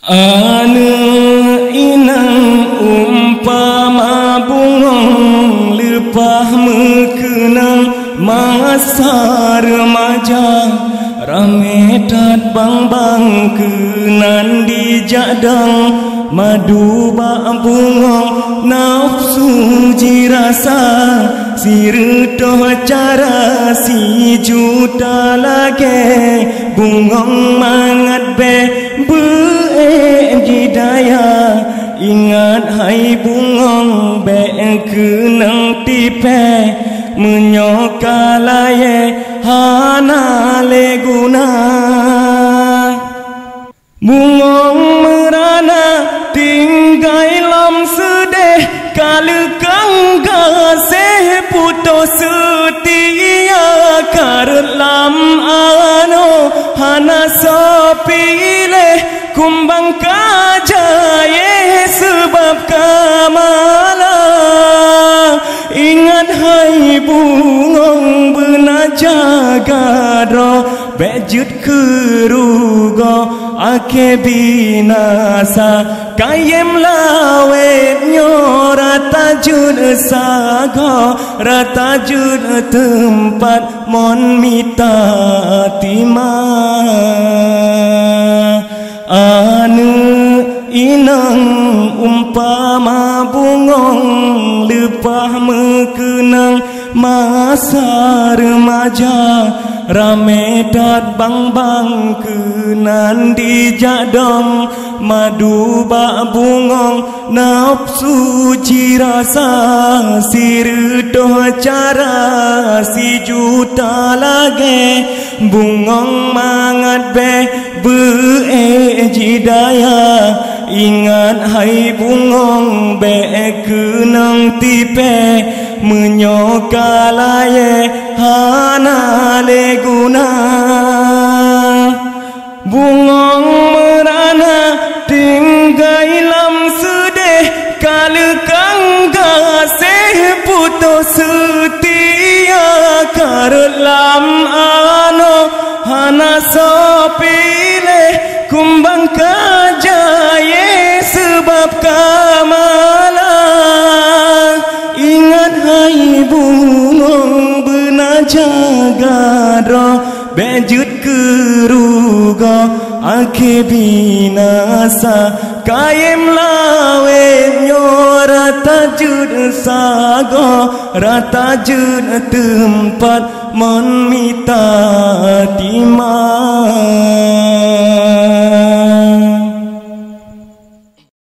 Anu inang umpama bungong lirpah mekenang masa remaja rame dat bang-bang kenan di jadang madu bak bungong nafsu jirasa sirutoh cara si juta lagi bungong mangat be Hidayah ingat hai bungong beng kenang tipe menyokalaye hana leguna bungong merana tinggai lam sedeh kalekang gaseh putus setia karet lam ano hana sepileh kumbang kajaye sebab kamala ingat hai bungong benajaga roh bejut kerugo ake binasa kayem lawet nyora tajud sago ratajud tempat Mon Mita Tima Anu inang umpama bungong lepah mekenang masa remaja rame dat bang-bang kenan di jadang madu bak bungong nafsu cirasa sirutoh cara si juta lagi bungong mangat be Jidayah ingat hai bungong be kenang tipe menyokalaye hana leguna bungong merana tinggai lam sedeh kalekang gaseh putus setia karet lam ano hana sopi kumbang kajaye sebab kamala ingat hai bungong benajaga roh bejut kerugo ake binasa kayem lawe nyora tajud sago ratajud tempat Mon Mita Tima